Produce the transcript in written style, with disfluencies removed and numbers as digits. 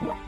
What?